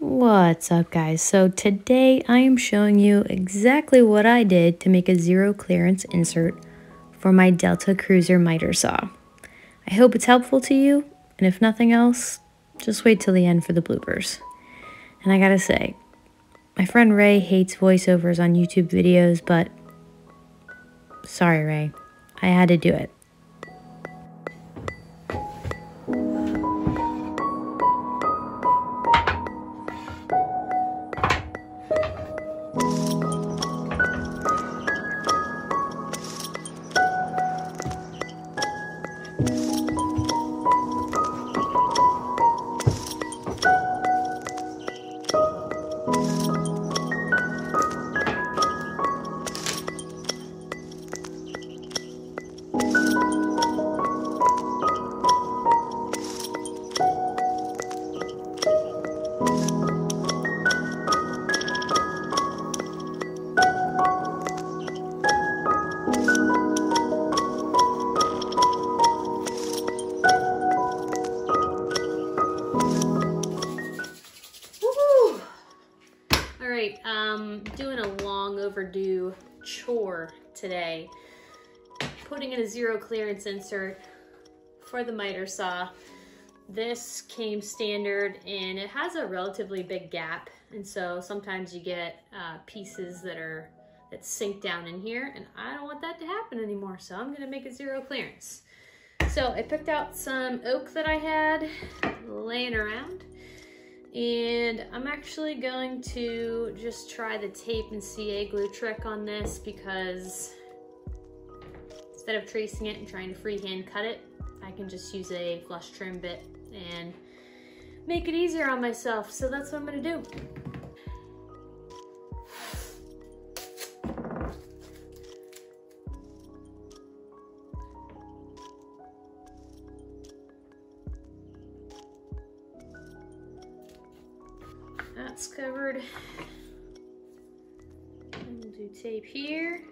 What's up guys? So today I am showing you exactly what I did to make a zero clearance insert for my Delta Cruiser miter saw. I hope it's helpful to you, and if nothing else, just wait till the end for the bloopers. And I gotta say, my friend Ray hates voiceovers on YouTube videos, but sorry Ray, I had to do it. Doing a long overdue chore today, putting in a zero clearance insert for the miter saw. This came standard and it has a relatively big gap, and so sometimes you get pieces that sink down in here, and I don't want that to happen anymore, so I'm gonna make a zero clearance. So I picked out some oak that I had laying around, and I'm actually going to just try the tape and CA glue trick on this, because instead of tracing it and trying to freehand cut it, I can just use a flush trim bit and make it easier on myself. So that's what I'm gonna do. That's covered. And we'll do tape here.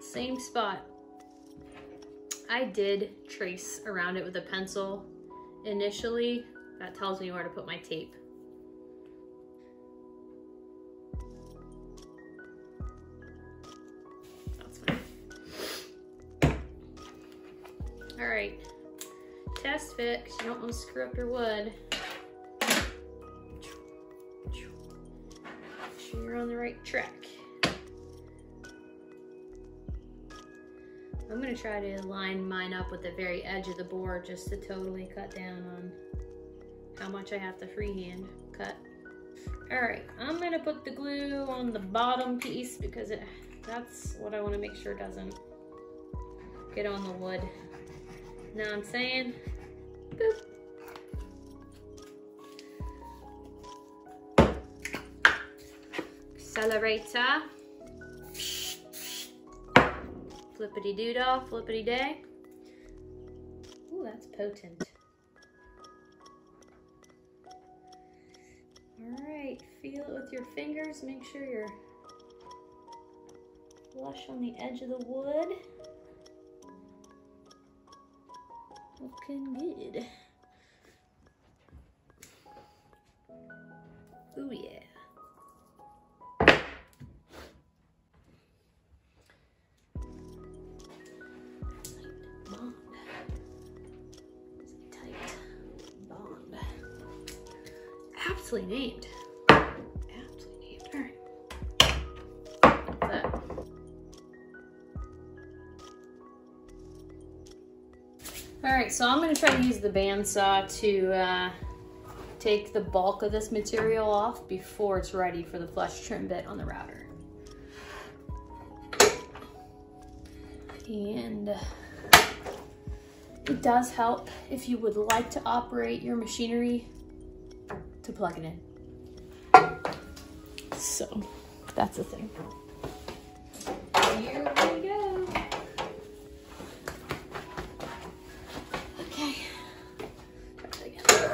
Same spot. I did trace around it with a pencil initially. That tells me where to put my tape. That's fine. All right, test fit, because you don't want to screw up your wood. You're on the right track. I'm gonna try to line mine up with the very edge of the board just to totally cut down on how much I have to freehand cut. All right, I'm gonna put the glue on the bottom piece because that's what I wanna make sure doesn't get on the wood. Know what I'm saying? Boop. Accelerator, flippity doodah, flippity day. Ooh, that's potent. All right, feel it with your fingers. Make sure you're flush on the edge of the wood. Looking good. Ooh, yeah. Absolutely named. Absolutely named. All right. Like that. All right, so I'm going to try to use the bandsaw to take the bulk of this material off before it's ready for the flush trim bit on the router. And it does help if you would like to operate your machinery to plug it in. So that's the thing. Here we go. Okay. So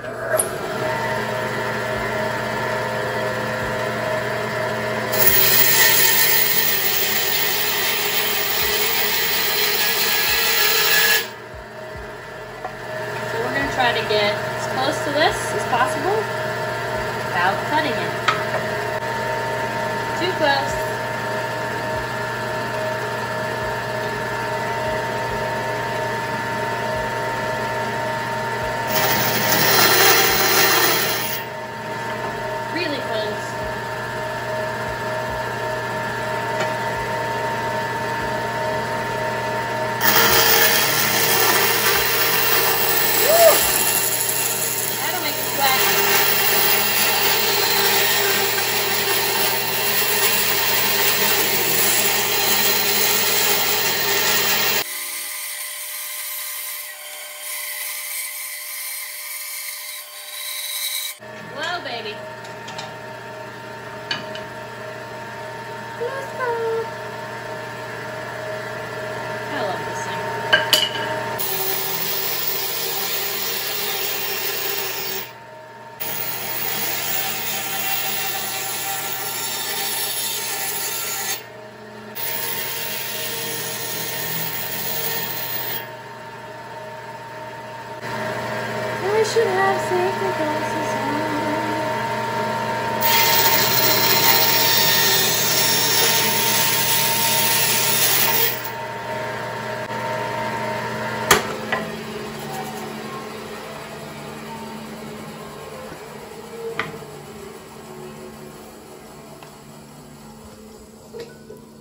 we're gonna try to get as close to this as possible. without cutting it. 2 gloves. Baby. I love this thing. I should have safety glasses on.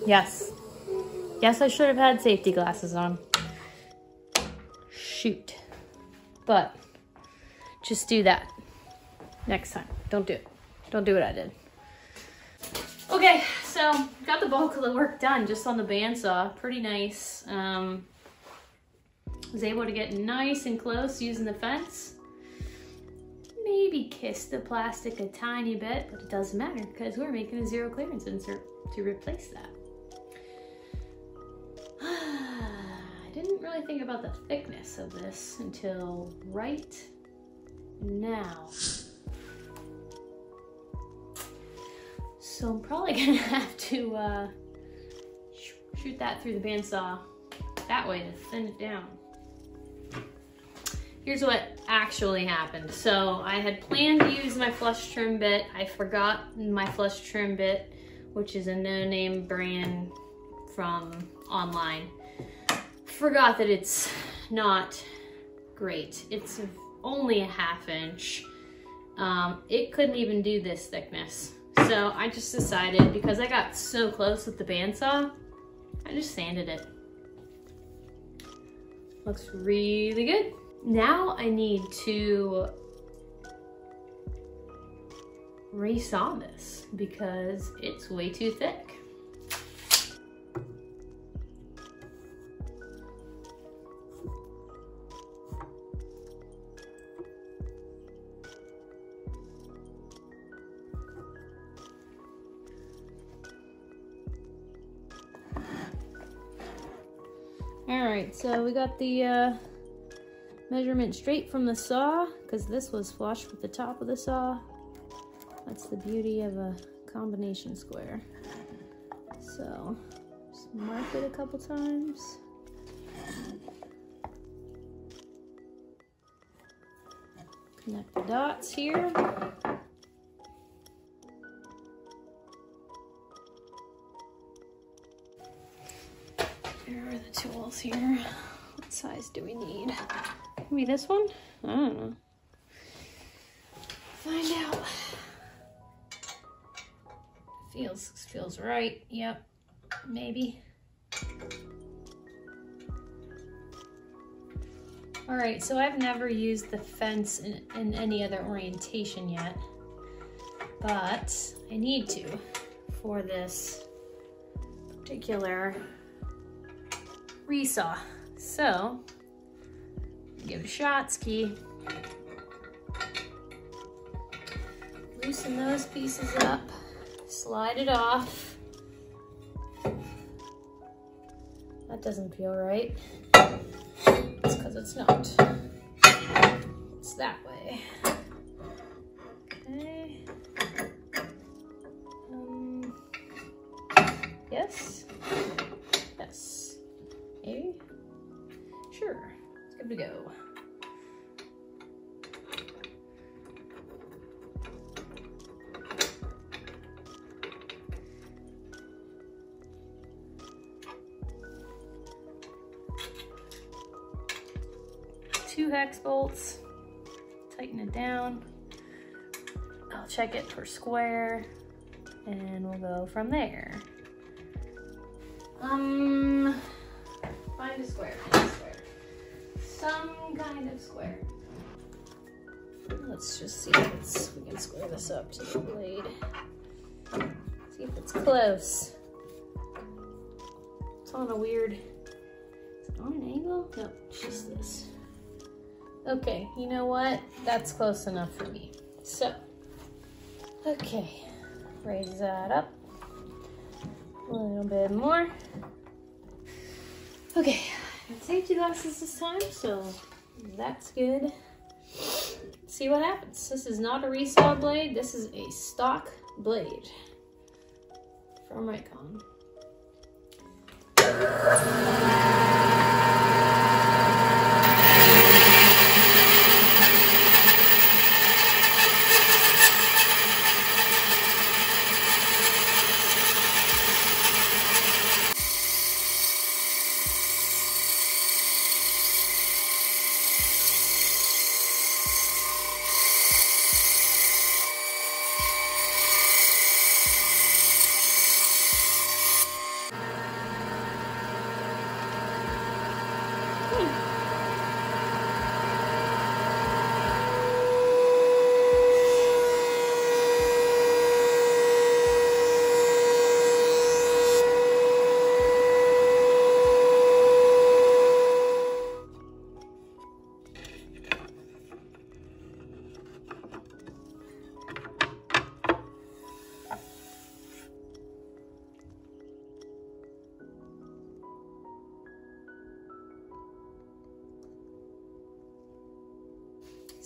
Yes. Yes, I should have had safety glasses on. Shoot. But just do that next time. Don't do it. Don't do what I did. Okay, so got the bulk of the work done just on the bandsaw. Pretty nice. Was able to get nice and close using the fence. Maybe kiss the plastic a tiny bit, but it doesn't matter because we're making a 0 clearance insert to replace that. I didn't really think about the thickness of this until right now. So I'm probably gonna have to shoot that through the bandsaw that way to thin it down. Here's what actually happened. So I had planned to use my flush trim bit. I forgot my flush trim bit, which is a no-name brand from online. Forgot that it's not great. It's only a 1/2 inch. It couldn't even do this thickness. So I just decided, because I got so close with the bandsaw, I just sanded it. Looks really good. Now I need to resaw this because it's way too thick. All right, so we got the measurement straight from the saw because this was flush with the top of the saw. That's the beauty of a combination square. So just mark it a couple times. Connect the dots here. Here are the tools here. What size do we need? Maybe this one? I don't know. Find out. Feels right. Yep. Maybe. All right, so I've never used the fence in any other orientation yet, but I need to for this particular resaw. So give it a shot, ski. Loosen those pieces up. Slide it off. That doesn't feel right. It's because it's not. It's that way. Okay. Yes. Yes. Maybe? Sure. Let's give it a go. two hex bolts, tighten it down. I'll check it for square and we'll go from there. Find a square, some kind of square. Let's just see if we can square this up to the blade. See if it's close. It's on a weird, is it on an angle? No, it's just this. Okay, you know what? That's close enough for me. So, okay, raise that up a little bit more. Okay, I got safety glasses this time, so that's good. See what happens. This is not a resaw blade. This is a stock blade from Rikon.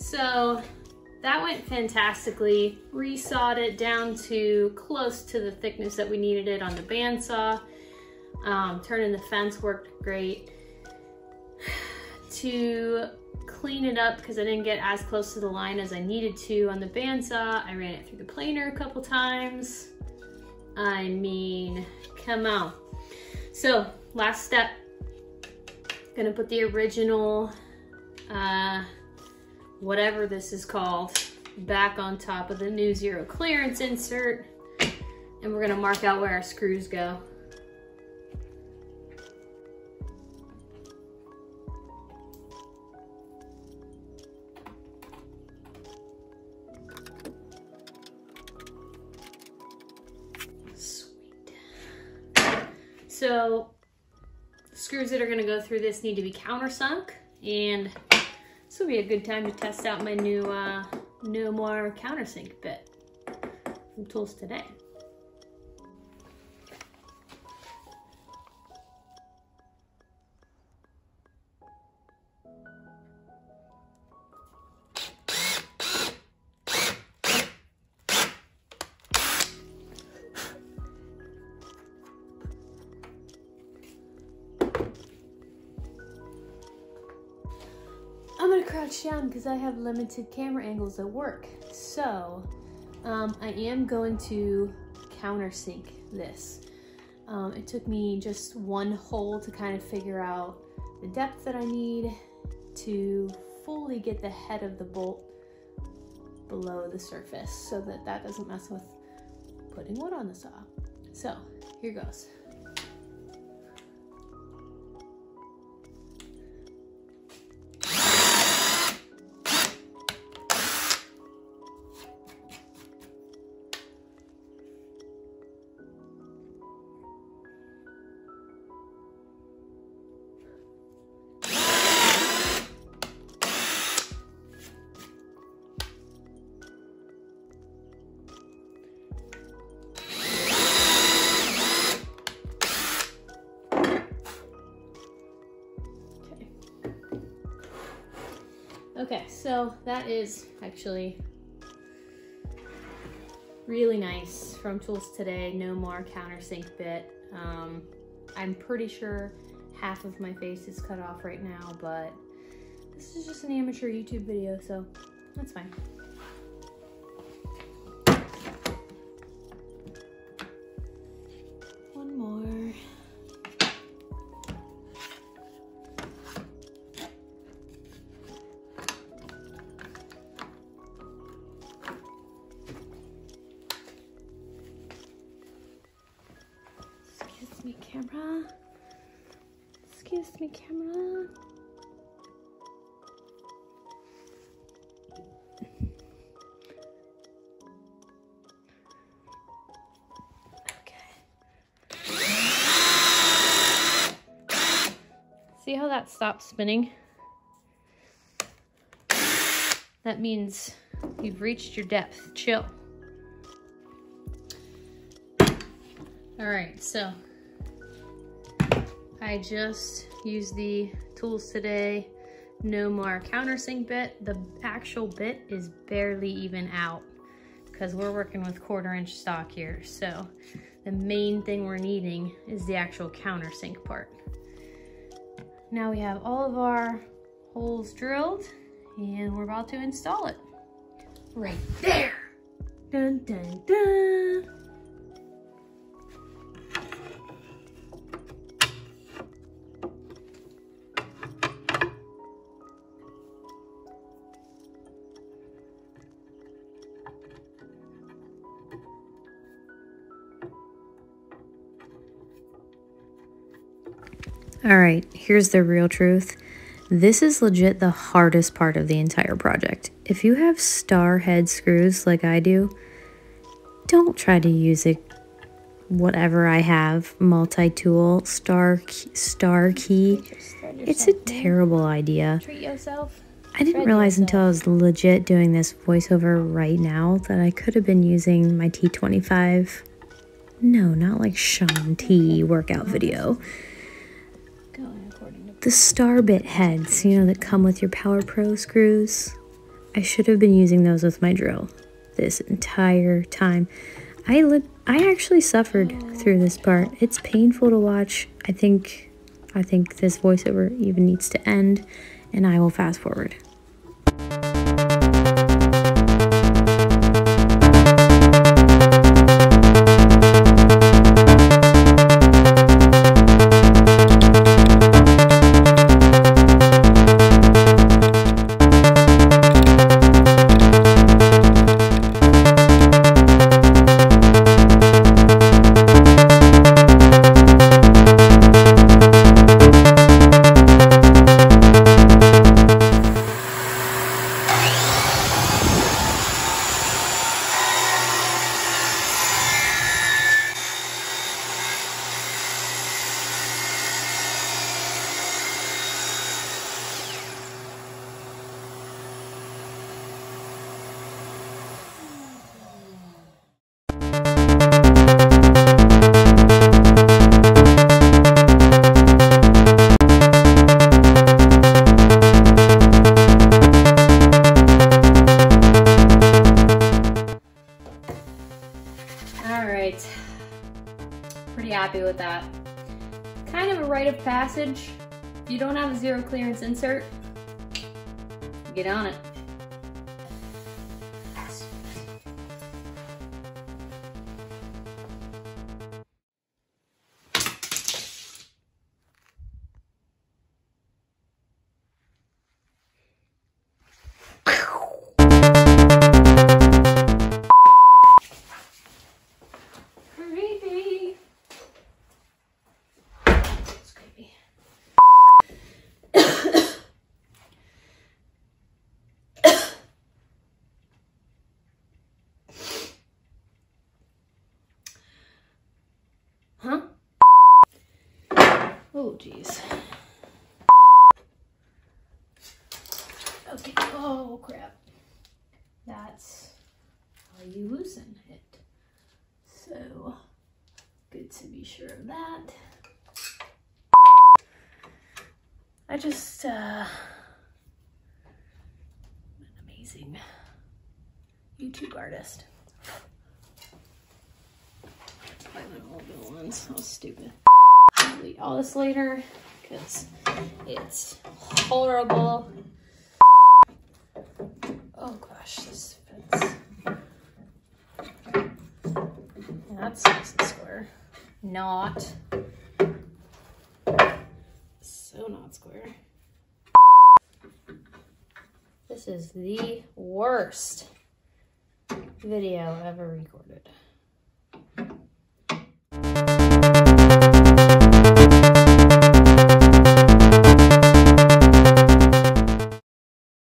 So that went fantastically. Resawed it down to close to the thickness that we needed it on the bandsaw. Turning the fence worked great. To clean it up, because I didn't get as close to the line as I needed to on the bandsaw, I ran it through the planer a couple times. I mean, come on. So last step, gonna put the original, whatever this is called, back on top of the new zero clearance insert, and we're gonna mark out where our screws go. Sweet. So screws that are gonna go through this need to be countersunk, and this will be a good time to test out my new No-Mar countersink bit from Tools Today. Crouch down because I have limited camera angles at work, so I am going to countersink this. It took me just one hole to kind of figure out the depth that I need to fully get the head of the bolt below the surface, so that that doesn't mess with putting wood on the saw. So here goes. Okay, so that is actually really nice from Tools Today, No-Mar countersink bit. I'm pretty sure half of my face is cut off right now, but this is just an amateur YouTube video, so that's fine. One more. camera. Excuse me, camera. Okay. See how that stopped spinning? That means you've reached your depth. Chill. All right, so I just used the Tools Today No-Mar countersink bit. The actual bit is barely even out because we're working with 1/4 inch stock here. So the main thing we're needing is the actual countersink part. Now we have all of our holes drilled and we're about to install it. Right there. Dun, dun, dun. All right, here's the real truth. This is legit the hardest part of the entire project. If you have star head screws like I do, don't try to use a whatever I have, multi-tool, star key. It's a terrible idea. Treat yourself. I didn't realize until I was legit doing this voiceover right now that I could have been using my T25. No, not like Sean T workout video. The star bit heads, you know, that come with your Power Pro screws. I should have been using those with my drill this entire time. I actually suffered through this part. It's painful to watch. I think this voiceover even needs to end, and I will fast forward. Happy with that. Kind of a rite of passage. If you don't have a zero clearance insert, get on it. Oh, geez. Okay, oh crap. That's how you loosen it. So, good to be sure of that. I just, I'm an amazing YouTube artist. I went all the ones, how stupid. Delete all this later because it's horrible. Oh gosh, this fits. That's nice and square. Not. So not square. This is the worst video ever recorded.